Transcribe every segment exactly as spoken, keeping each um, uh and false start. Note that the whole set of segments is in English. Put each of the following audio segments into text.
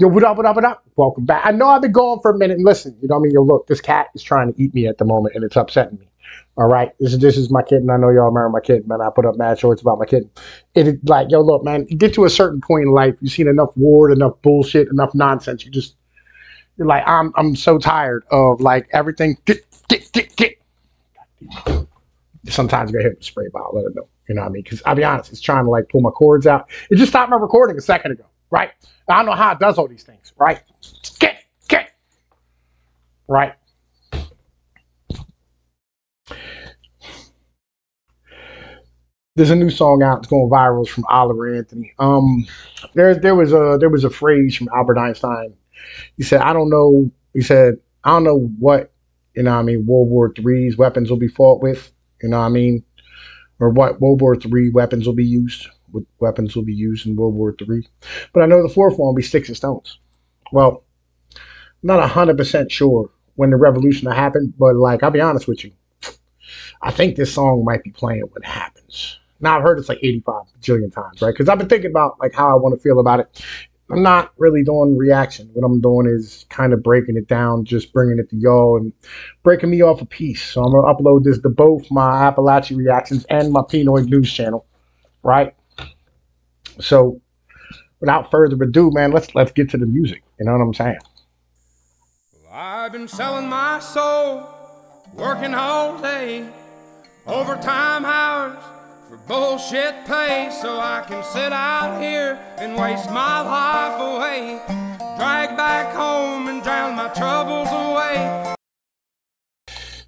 Yo, what up, what up, what up? Welcome back. I know I've been gone for a minute. And listen, you know what I mean? Yo, look, this cat is trying to eat me at the moment, and it's upsetting me. All right? This is, this is my kitten. I know y'all remember my kitten, man. I put up mad shorts about my kitten. It's like, yo, look, man, you get to a certain point in life, you've seen enough war, enough bullshit, enough nonsense. You just, you're like, I'm, I'm so tired of, like, everything. Get, get, get, get. Sometimes you gotta hit the spray bottle, let it know. You know what I mean? Because I'll be honest, it's trying to, like, pull my cords out. It just stopped my recording a second ago, right? I don't know how it does all these things, right? Get, get, right? There's a new song out. It's going viral. It's from Oliver Anthony. Um, there, there was a there was a phrase from Albert Einstein. He said, "I don't know." He said, "I don't know what you know. What I mean, World War Three's weapons will be fought with. You know what I mean, or what World War Three weapons will be used." What weapons will be used in World War Three. But I know the fourth one will be sticks and stones. Well, I'm not one hundred percent sure when the revolution will happen, but, like, I'll be honest with you. I think this song might be playing when it happens. Now, I've heard it's like eighty-five bajillion times, right? Because I've been thinking about, like, how I want to feel about it. I'm not really doing reaction. What I'm doing is kind of breaking it down, just bringing it to y'all and breaking me off a piece. So I'm going to upload this to both my Appalachia Reactions and my Pinoy News channel, right? So, without further ado, man, let's let's get to the music. You know what I'm saying? Well, I've been selling my soul, working all day, overtime hours for bullshit pay, so I can sit out here and waste my life away, drag back home and drown my troubles away.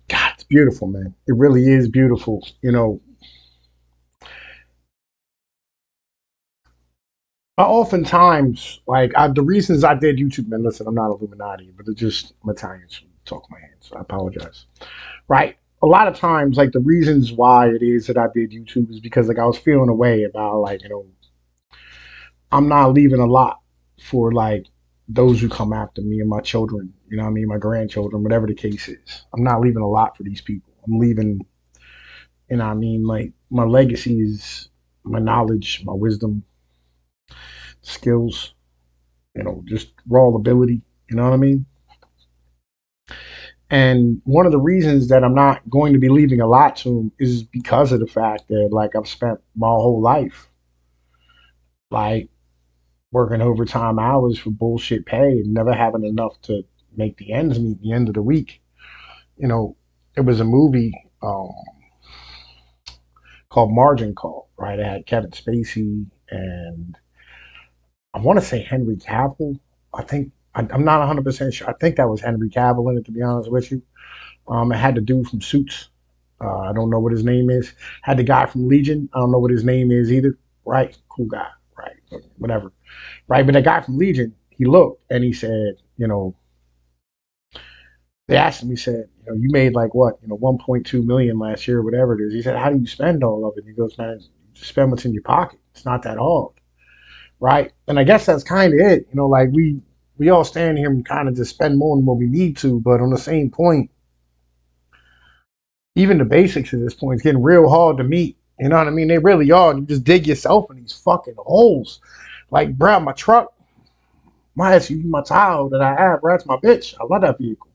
God, it's beautiful, man. It really is beautiful, you know. I oftentimes, like, I, the reasons I did YouTube, man, listen, I'm not Illuminati, but it's just, I'm Italian, so I talk my hands, so I apologize, right? A lot of times, like, the reasons why it is that I did YouTube is because, like, I was feeling a way about, like, you know, I'm not leaving a lot for, like, those who come after me and my children, you know what I mean, my grandchildren, whatever the case is. I'm not leaving a lot for these people. I'm leaving, you know what I mean, like, my legacy is my knowledge, my wisdom, skills, you know, just raw ability, you know what I mean? And one of the reasons that I'm not going to be leaving a lot to them is because of the fact that, like, I've spent my whole life, like, working overtime hours for bullshit pay and never having enough to make the ends meet at the end of the week. You know, it was a movie um, called Margin Call, right? It had Kevin Spacey and I want to say Henry Cavill. I think, I, I'm not one hundred percent sure. I think that was Henry Cavill in it, to be honest with you. Um, it had the dude from Suits. Uh, I don't know what his name is. Had the guy from Legion. I don't know what his name is either. Right? Cool guy. Right? Whatever. Right? But the guy from Legion, he looked and he said, you know, they asked him, he said, you know, you made like what? You know, one point two million last year, whatever it is. He said, how do you spend all of it? He goes, man, just spend what's in your pocket. It's not that hard. Right? And I guess that's kind of it. You know, like, we we all stand here and kind of just spend more than what we need to. But on the same point, even the basics at this point is getting real hard to meet. You know what I mean? They really are. You just dig yourself in these fucking holes. Like, bruh, my truck, my S U V, my Tahoe that I have, bruh, that's my bitch. I love that vehicle.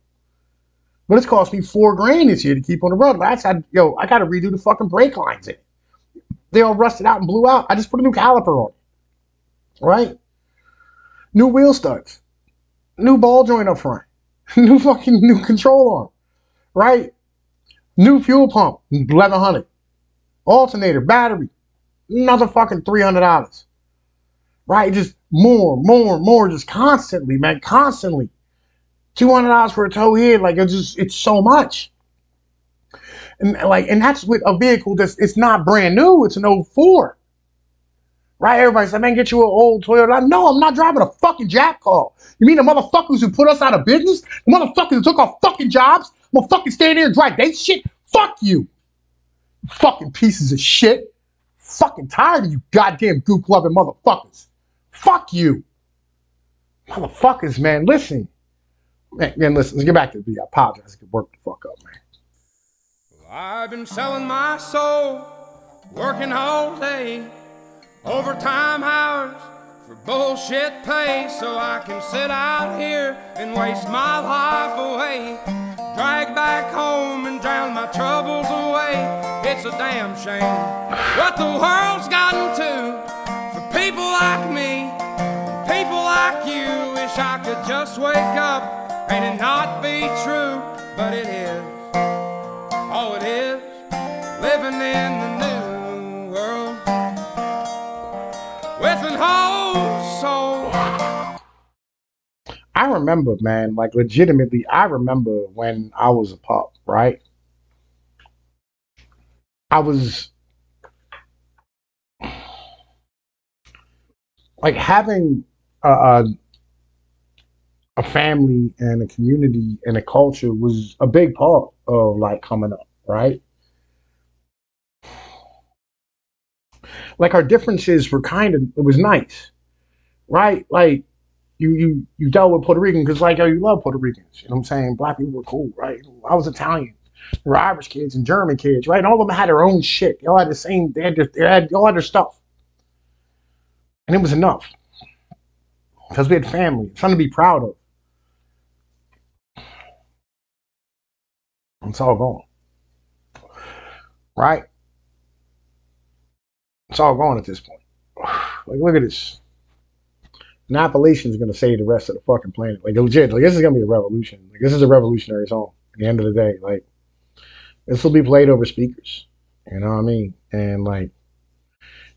But it's cost me four grand this year to keep on the road. Last I, yo, I got to redo the fucking brake lines in it. They all rusted out and blew out. I just put a new caliper on it. Right? New wheel studs. New ball joint up front. New fucking new control arm. Right? New fuel pump. eleven hundred dollars. Alternator. Battery. Another fucking three hundred dollars. Right? Just more, more, more. Just constantly, man. Constantly. two hundred dollars for a tow head. Like, it's just, it's so much. And, like, and that's with a vehicle that's, it's not brand new. It's an oh four. Right, everybody's like, man, get you an old Toyota. No, I'm not driving a fucking Jap car. You mean the motherfuckers who put us out of business? The motherfuckers who took our fucking jobs? I'm gonna fucking stand there and drive that shit? Fuck you. Fucking pieces of shit. Fucking tired of you goddamn gook-loving motherfuckers. Fuck you. Motherfuckers, man, listen. Man, man, listen, let's get back to the video. I apologize. I can work the fuck up, man. Well, I've been selling my soul, working all day. Overtime hours for bullshit pay, so I can sit out here and waste my life away, drag back home and drown my troubles away. It's a damn shame what the world's gotten to for people like me, people like you. Wish I could just wake up and it not be true, but it is. Oh, it is, living in the new world with an whole soul. I remember, man, like legitimately, I remember when I was a pup, right? I was like having a, a, a family and a community and a culture was a big part of like coming up, right? Like our differences were kind of, it was nice, right? Like, You you you dealt with Puerto Rican because like yo, you love Puerto Ricans, you know what I'm saying? Black people were cool, right? I was Italian, there were Irish kids and German kids, right? And all of them had their own shit. Y'all had the same, they had, their, they had y'all had their stuff, and it was enough because we had family, something to be proud of. It's all gone, right? It's all gone at this point. Like look at this. And Appalachian is going to save the rest of the fucking planet. Like, legit, like, this is going to be a revolution. Like, this is a revolutionary song at the end of the day. Like, this will be played over speakers. You know what I mean? And, like,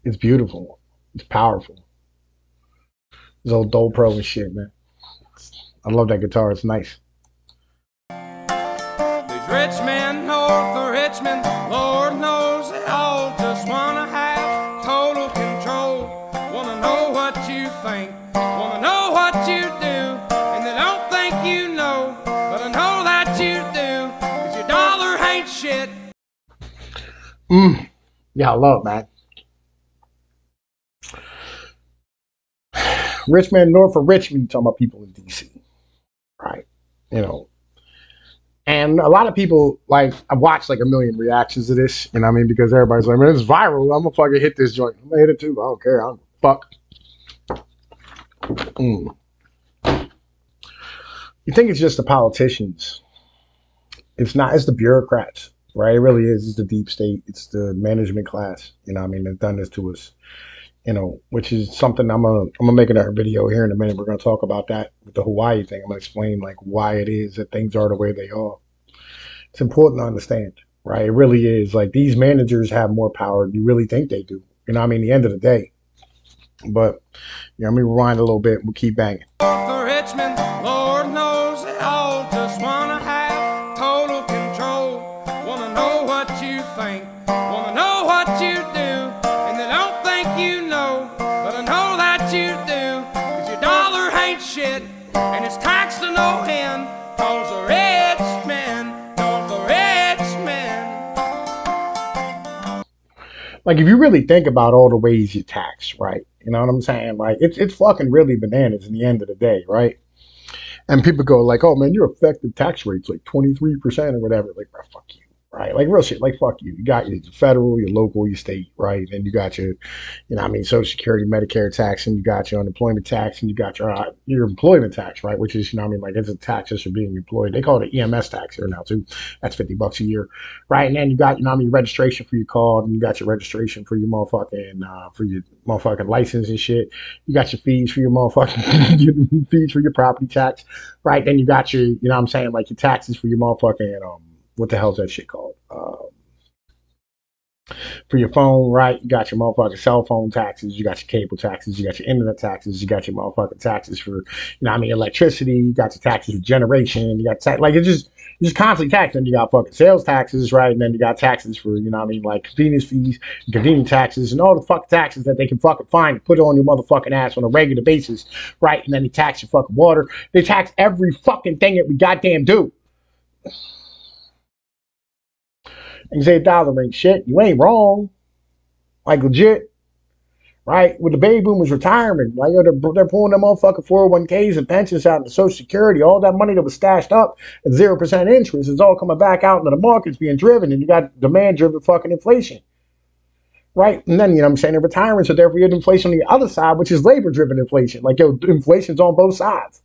it's beautiful. It's powerful. This old Dole Pro and shit, man. I love that guitar. It's nice. These rich men north of Richmond, Lord knows they all just want to have total control. Want to know what you think. Mm. Yeah, I love, man. Rich Men North of Richmond, talking about people in D C, right? You know, and a lot of people, like, I've watched like a million reactions to this, you know what I mean? Because everybody's like, man, it's viral. I'm gonna fucking hit this joint. I'm gonna hit it too. I don't care. I'm fuck. Mm. You think it's just the politicians? It's not. It's the bureaucrats. Right, it really is. It's the deep state. It's the management class. You know, what I mean, they've done this to us. You know, which is something I'm gonna I'm gonna make another video here in a minute. We're gonna talk about that with the Hawaii thing. I'm gonna explain like why it is that things are the way they are. It's important to understand, right? It really is. Like these managers have more power than you really think they do. You know, what I mean, at the end of the day. But you know, let me rewind a little bit. We'll keep banging. For Richmond, Lord knows it all. Just wanna have. And it's taxed to no end, cause the rich men, cause the rich men. Like, if you really think about all the ways you tax, right? You know what I'm saying? Like, it's, it's fucking really bananas in the end of the day, right? And people go like, oh, man, your effective tax rate's like twenty-three percent or whatever. Like, bro, fuck you, right? Like, real shit, like, fuck you. You got your federal, your local, your state, right? And then you got your, you know what I mean, Social Security, Medicare tax, and you got your unemployment tax, and you got your uh, your employment tax, right? Which is, you know what I mean, like, it's a tax just for being employed. They call it an E M S tax here now, too. That's fifty bucks a year, right? And then you got, you know what I mean, registration for your car, and you got your registration for your motherfucking, uh, for your motherfucking license and shit. You got your fees for your motherfucking, your fees for your property tax, right? Then you got your, you know what I'm saying, like, your taxes for your motherfucking, um, what the hell is that shit called? Um, for your phone, right? You got your motherfucking cell phone taxes. You got your cable taxes. You got your internet taxes. You got your motherfucking taxes for, you know what I mean, electricity. You got your taxes for generation. You got tax, like, it's just, it's just constantly taxed. And you got fucking sales taxes, right? And then you got taxes for, you know what I mean, like convenience fees, convenience taxes, and all the fucking taxes that they can fucking find and put on your motherfucking ass on a regular basis, right? And then they tax your fucking water. They tax every fucking thing that we goddamn do. And you say a dollar ain't shit. You ain't wrong. Like, legit. Right? With the baby boomers retiring. Like, yo, they're, they're pulling them motherfucking four oh one Ks and pensions out into Social Security. All that money that was stashed up at zero percent interest is all coming back out into the markets being driven. And you got demand-driven fucking inflation. right? And then, you know what I'm saying, they're retiring, so therefore you have inflation on the other side, which is labor-driven inflation. Like, yo, inflation's on both sides.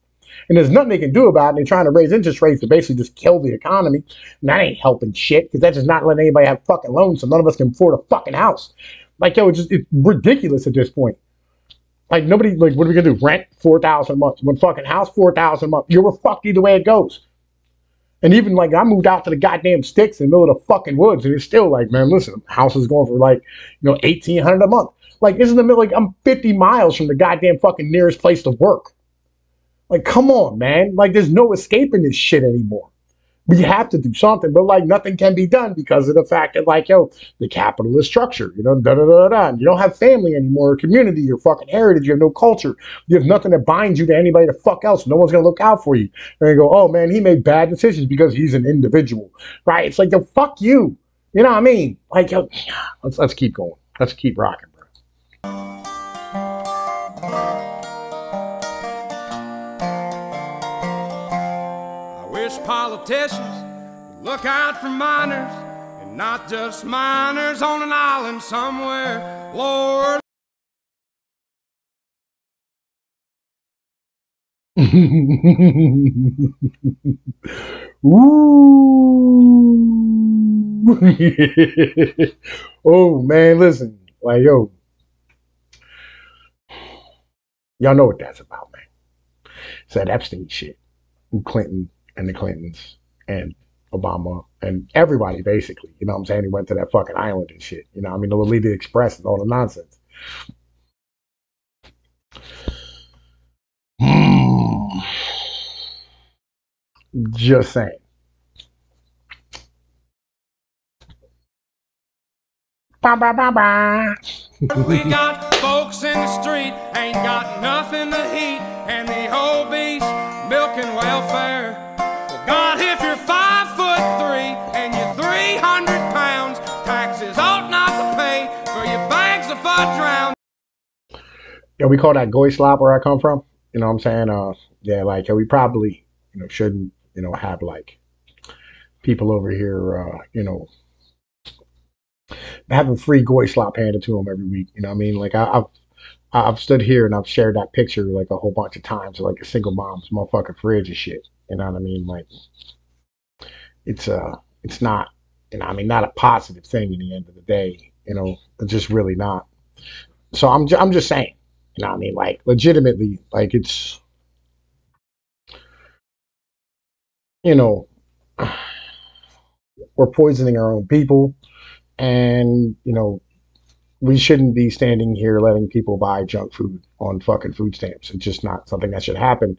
And there's nothing they can do about it. And they're trying to raise interest rates to basically just kill the economy. And that ain't helping shit, because that's just not letting anybody have fucking loans, so none of us can afford a fucking house. Like, yo, it's just it's ridiculous at this point. Like, nobody, like, what are we going to do? Rent four thousand dollars a month. One fucking house, four thousand dollars a month. You're fucked either way it goes. And even, like, I moved out to the goddamn sticks in the middle of the fucking woods, and it's still like, man, listen, house is going for, like, you know, eighteen hundred dollars a month. Like, this is the middle, like, I'm fifty miles from the goddamn fucking nearest place to work. Like, come on, man. Like, there's no escaping this shit anymore. We have to do something, but, like, nothing can be done because of the fact that, like, yo, the capitalist structure, you know, da-da-da-da-da. You don't have family anymore, or community, your fucking heritage, you have no culture. You have nothing that binds you to anybody the fuck else. No one's going to look out for you. And they go, oh, man, he made bad decisions because he's an individual, right? It's like, yo, fuck you. You know what I mean? Like, yo, let's, let's keep going. Let's keep rocking, bro. Politicians would look out for miners, and not just miners on an island somewhere. Lord, ooh, oh man, listen, like yo, y'all know what that's about, man. It's that Epstein shit, and Clinton. And the Clintons and Obama and everybody, basically, you know what I'm saying? He went to that fucking island and shit, you know what I mean? The Lolita Express and all the nonsense. Mm. Just saying. Ba, ba, ba, ba. We got folks in the street, ain't got nothing to eat, and the obese milking welfare. God, if you're five foot three and you're three hundred pounds, taxes ought not to pay for your bags of fudge round. Yeah, we call that goy slop where I come from. You know what I'm saying? Uh, yeah, like we probably, you know, shouldn't, you know, have like people over here, uh, you know, having free goy slop handed to them every week. You know what I mean? Like I, I've, I've stood here and I've shared that picture like a whole bunch of times, like a single mom's motherfucking fridge and shit. You know what I mean? Like, it's uh, it's not, you know, I mean, not a positive thing in the end of the day, you know, it's just really not. So I'm, ju I'm just saying, you know what I mean? Like, legitimately, like, it's, you know, we're poisoning our own people, and, you know, we shouldn't be standing here letting people buy junk food on fucking food stamps. It's just not something that should happen.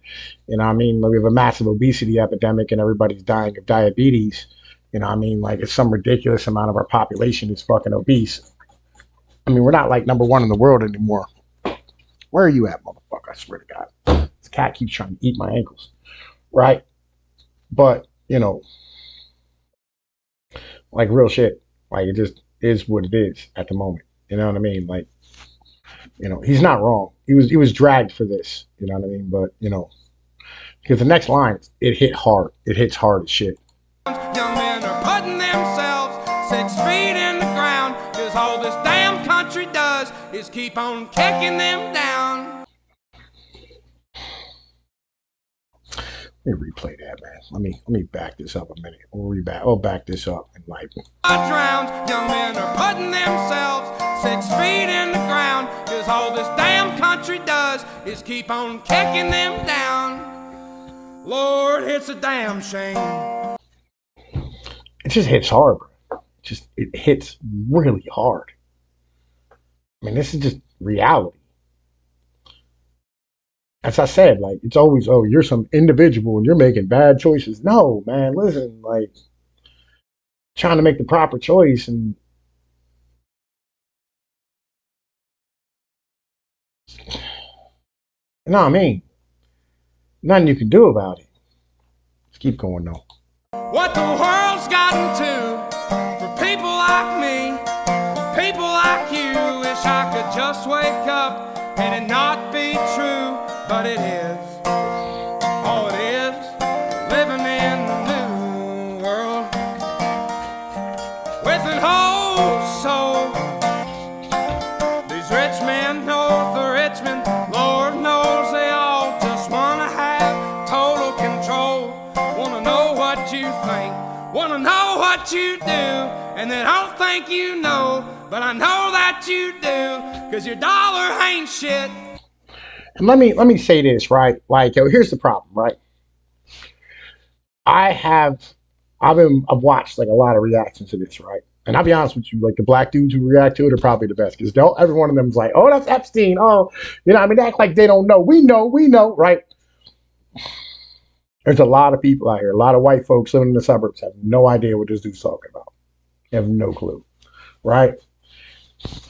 You know what I mean? Like, we have a massive obesity epidemic and everybody's dying of diabetes. You know what I mean? Like, it's some ridiculous amount of our population is fucking obese. I mean, we're not like number one in the world anymore. Where are you at, motherfucker? I swear to God. This cat keeps trying to eat my ankles. Right? But, you know, like real shit. Like, it just is what it is at the moment. You know what I mean? Like, you know, he's not wrong. He was he was dragged for this. You know what I mean? But, you know, because the next line, it hit hard. It hits hard as shit. Young men are putting themselves six feet in the ground because all this damn country does is keep on kicking them down. Let me replay that, man. Let me let me back this up a minute. We'll reback. We'll back this up and like. Drowned. Young men are putting themselves six feet in the ground because all this damn country does is keep on kicking them down. Lord, it's a damn shame. It just hits hard, bro. Just it hits really hard. I mean, this is just reality. As I said, like, it's always, oh, you're some individual and you're making bad choices. No, man, listen, like, trying to make the proper choice and you know what I mean? Nothing you can do about it. Let's keep going, though. What the world's gotten to for people like me, people like you, wish I could just wake up and it not be true. But it is, oh it is, living in the new world with an old soul Wanna know what you do, and they don't think you know, but I know that you do, cause your dollar ain't shit. And let me let me say this, right? Like, yo, here's the problem, right? I have I've been I've watched like a lot of reactions to this, right? And I'll be honest with you, like the black dudes who react to it are probably the best, because don't every one of them is like, oh, that's Epstein, oh, you know, I mean, they act like they don't know. We know, we know, right? There's a lot of people out here, a lot of white folks living in the suburbs have no idea what this dude's talking about. They have no clue, right?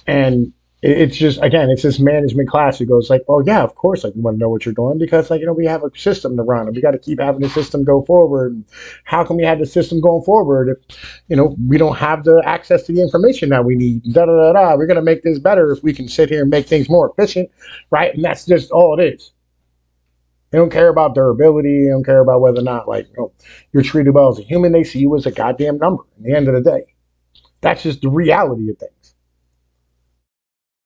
And it's just, again, it's this management class who goes like, oh, yeah, of course, like, we want to know what you're doing because, like, you know, we have a system to run and we got to keep having the system go forward. And how can we have the system going forward if, you know, we don't have the access to the information that we need? Da, da, da, da. We're going to make this better if we can sit here and make things more efficient, right? And that's just all it is. They don't care about durability. They don't care about whether or not, like, you know, you're treated well as a human. They see you as a goddamn number at the end of the day. That's just the reality of things.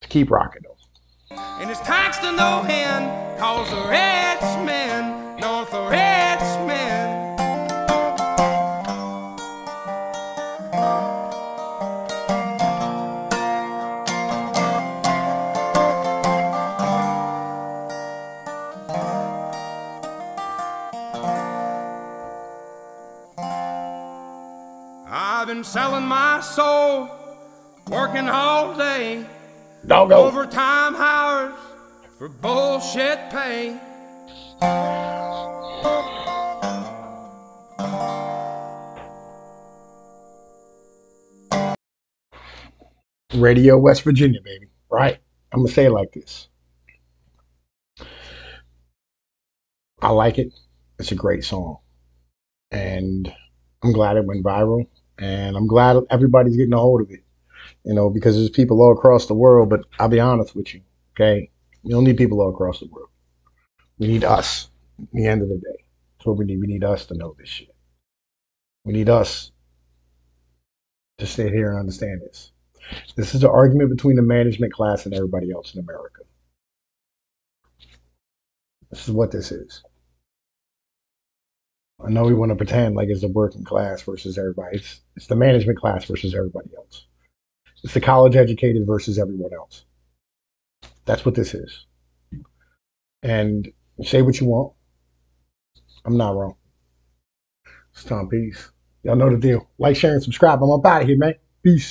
To keep rocking though. And it's tax to no hand, cause the rich men, north of rich men. Selling my soul, working all day, don't go overtime hours for bullshit pay. Radio West Virginia, baby, right? I'm gonna say it like this. I like it. It's a great song, and I'm glad it went viral. And I'm glad everybody's getting a hold of it, you know, because there's people all across the world. But I'll be honest with you, okay? We don't need people all across the world. We need us at the end of the day. That's what we need. We need us to know this shit. We need us to sit here and understand this. This is an argument between the management class and everybody else in America. This is what this is. I know we want to pretend like it's the working class versus everybody. It's, it's the management class versus everybody else. It's the college educated versus everyone else. That's what this is. And say what you want. I'm not wrong. It's Tom Pease. Y'all know the deal. Like, share, and subscribe. I'm up out of here, man. Peace.